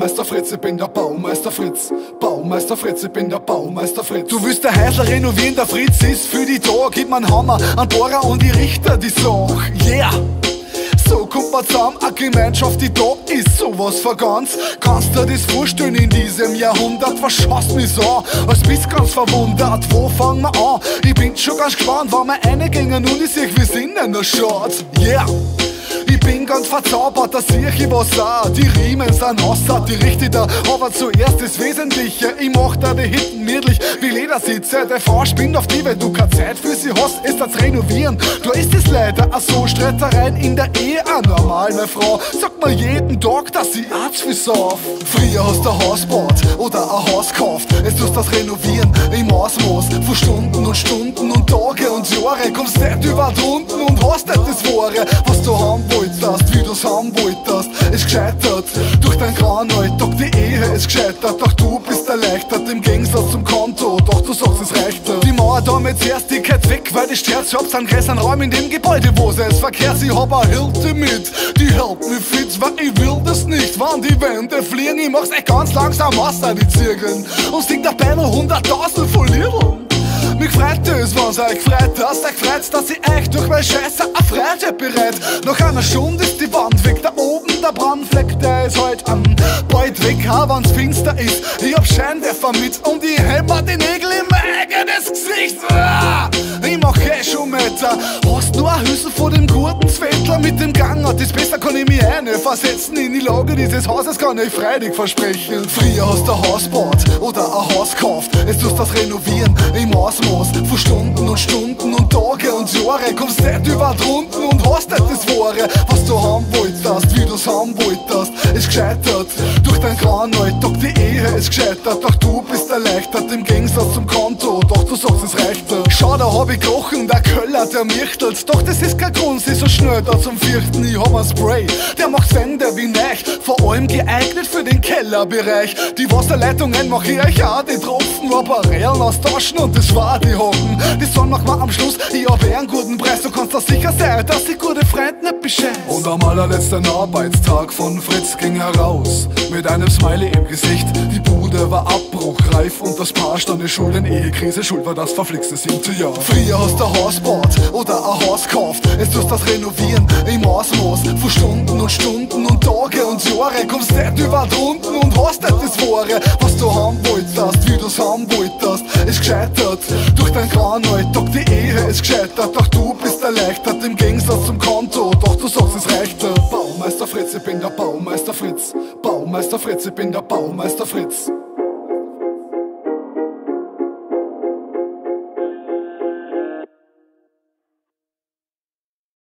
Baumeister Fritz, ich bin der Baumeister Fritz. Baumeister Fritz, ich bin der Baumeister Fritz. Du willst der Häusler renovieren, der Fritz ist für die da. Gib man Hammer an Bohrer und ich richte die Sach. Yeah! So kommt man zusammen, eine Gemeinschaft, die da ist, sowas vergans. Kannst du das vorstellen in diesem Jahrhundert? Was schaust mich so, als bist ganz verwundert? Wo fangen wir an? Ich bin schon ganz gespannt, wenn wir reingingen und ich sehe, wie es innen noch schaut. Yeah! Ich bin ganz verzaubert, da sehe ich was auch. Die Riemen sind außer, die richtig da. Aber zuerst das Wesentliche, ich mach da die Hitten niedlich wie Ledersitze. Die Frau spinnt auf die, wenn du keine Zeit für sie hast, ist das Renovieren. Da ist es leider auch so, Streitereien in der Ehe auch normal, meine Frau. Sagt mal jeden Tag, dass sie auch zu viel sauf. Früher hast du ein Haus gebaut oder ein Haus gekauft. Jetzt tust das Renovieren im Ausmaß von Stunden und Stunden und Tage und Jahre. Kommst nicht über die Runden und hast nicht das Wahre, was du haben wolltest. Wie du's haben wolltest, ist gescheitert. Durch dein grauen Alltag, die Ehe ist gescheitert. Doch du bist erleichtert, im Gegensatz zum Konto. Doch du sagst, es reicht nicht. Die Mauer damit zuerst, die geht weg, weil ich sterz. Ich hab's einen größeren Raum in dem Gebäude, wo es verkehrt. Ich hab eine Hilti mit, die hält mich fit, weil ich will das nicht, wann die Wände fliegen. Ich mach's echt ganz langsam aus, die Zirkeln. Und sing dabei nur 100.000 von Lidl. Mich freut es, wenn's euch freut, dass euch freut, dass ich euch durch meine Scheiße erfreut hab bereit. Nach einer Stunde ist die Wand weg, da oben der Brandfleck, der ist halt bald weg, auch wenn's finster ist. Ich hab Scheinwerfer mit und ich hämmer die Nägel in mein eigenes Gesicht. Ich mach eh schon Meter, hast nur ein Hüssel vor dem guten Zwettler mit dem Ganger. Das Beste kann ich mich eine versetzen in die Lage dieses Hauses, kann ich freilich versprechen. Früher hast du ein Haus gebaut oder ein Haus gekauft, jetzt tust das Renovieren im Ausmaß von Stunden und Stunden und Tage und Jahre. Kommst nicht über die Runden und hast nicht das Wahre, was du haben wolltest, wie du's haben wolltest, ist gescheitert. Durch dein grauen Alltag, die Ehe ist gescheitert. Doch du bist erleichtert, im Gegensatz zum Konto. Doch du sagst, es reicht nicht. Schau, da hab ich gerochen, der Köller, der mirchtelt. Doch das ist kein Grund, sie so schnell da zum Vierten. Ich hab ein Spray, der macht Wände wie neich, vor allem geeignet für den Kellerbereich. Die Wasserleitungen mach ich euch auch, die Tropfen reparieren, austauschen und das war die Hocken. Die Sonne macht mir am Schluss, ich hab einen guten Preis. Du kannst da sicher sein, dass die gute Freund nicht bescheißt. Und am allerletzten Arbeitstag von Fritz ging heraus mit einem Smiley im Gesicht. Die Bude war abbruchreif und das Paar stand in Schulden. Ehekrise, Schuld war das verflixte 7. Jahr. Früher hast du ein Haus gebaut oder ein Haus gekauft. Jetzt tust das Renovieren im Ausmaß von Stunden und Stunden und Tage und Jahre. Kommst nicht über die Runden und hast nicht das Wahre, was du haben wolltest, wie du's haben wolltest, ist gescheitert. Durch dein grauen Alltag, die Ehe ist gescheitert. Doch du bist erleichtert, im Gegensatz zum Konto. Doch du sagst, es reicht. Baumeister Fritz, ich bin der Baumeister Fritz. Baumeister Fritz, ich bin der Baumeister Fritz.